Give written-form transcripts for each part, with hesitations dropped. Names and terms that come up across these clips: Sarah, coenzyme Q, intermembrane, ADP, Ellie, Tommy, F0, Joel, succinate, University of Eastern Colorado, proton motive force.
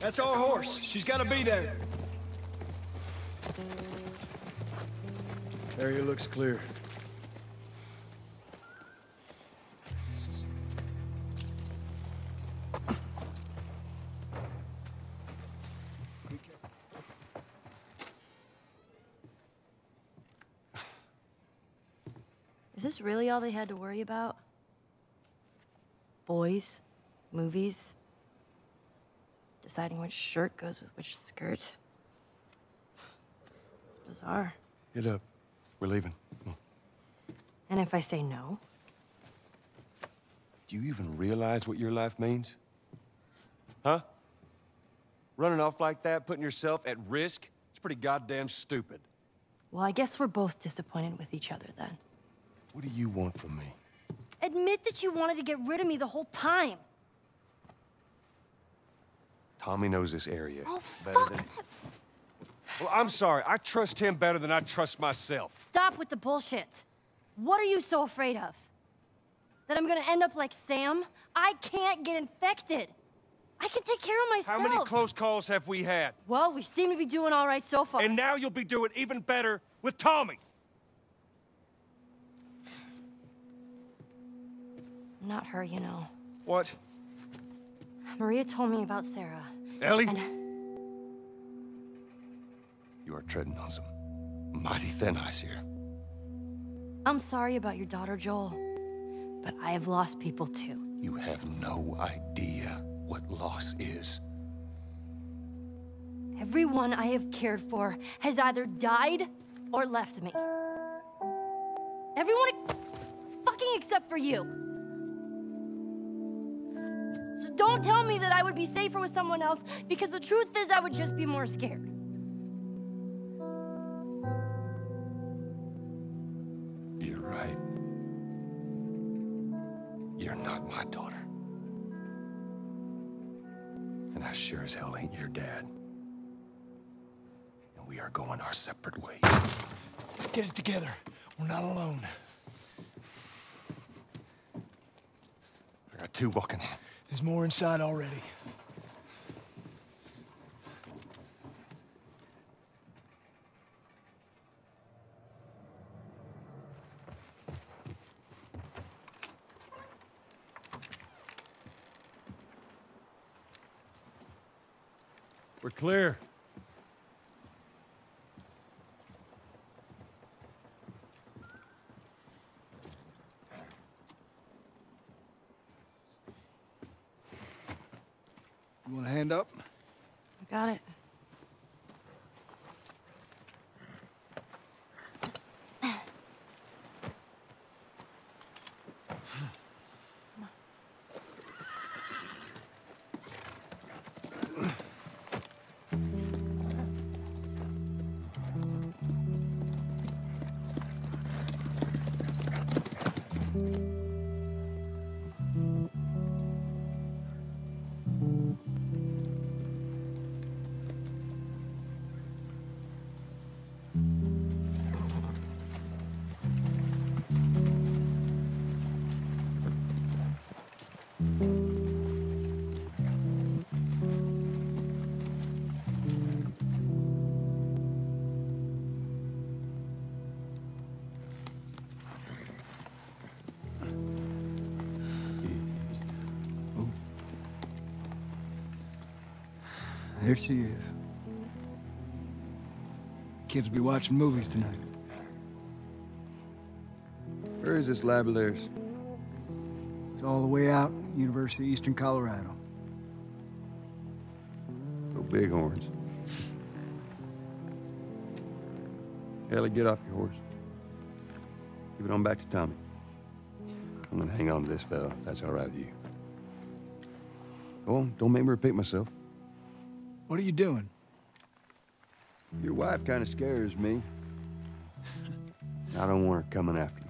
That's our horse. She's got to be there. Area looks clear. Is this really all they had to worry about? Boys, movies, deciding which shirt goes with which skirt. It's bizarre. Get up. We're leaving. And if I say no? Do you even realize what your life means? Huh? Running off like that, putting yourself at risk? It's pretty goddamn stupid. Well, I guess we're both disappointed with each other then. What do you want from me? Admit that you wanted to get rid of me the whole time. Tommy knows this area. Oh, fuck! Well, I'm sorry. I trust him better than I trust myself. Stop with the bullshit. What are you so afraid of? That I'm gonna end up like Sam? I can't get infected. I can take care of myself. How many close calls have we had? Well, we seem to be doing all right so far. And now you'll be doing even better with Tommy. Not her, you know. What? Maria told me about Sarah. Ellie? You are treading on some mighty thin ice here. I'm sorry about your daughter, Joel, but I have lost people too. You have no idea what loss is. Everyone I have cared for has either died or left me. Everyone fucking except for you. So don't tell me that I would be safer with someone else, because the truth is I would just be more scared. You're right. You're not my daughter. And I sure as hell ain't your dad. And we are going our separate ways. Get it together. We're not alone. I got two walking in. There's more inside already. We're clear. Hand up. I got it. There she is. Kids will be watching movies tonight. Where is this lab of theirs? It's all the way out, University of Eastern Colorado. Go Bighorns. Ellie, get off your horse. Give it on back to Tommy. I'm gonna hang on to this fella, if that's all right with you. Go on, don't make me repeat myself. What are you doing? Your wife kind of scares me. I don't want her coming after me.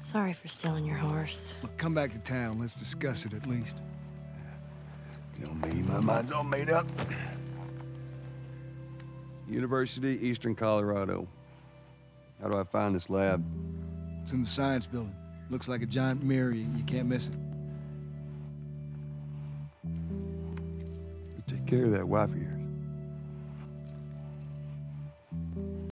Sorry for stealing your horse. Look, come back to town. Let's discuss it at least. You know me, my mind's all made up. University, Eastern Colorado. How do I find this lab? It's in the science building. Looks like a giant mirror. You can't miss it. care of that wife of yours.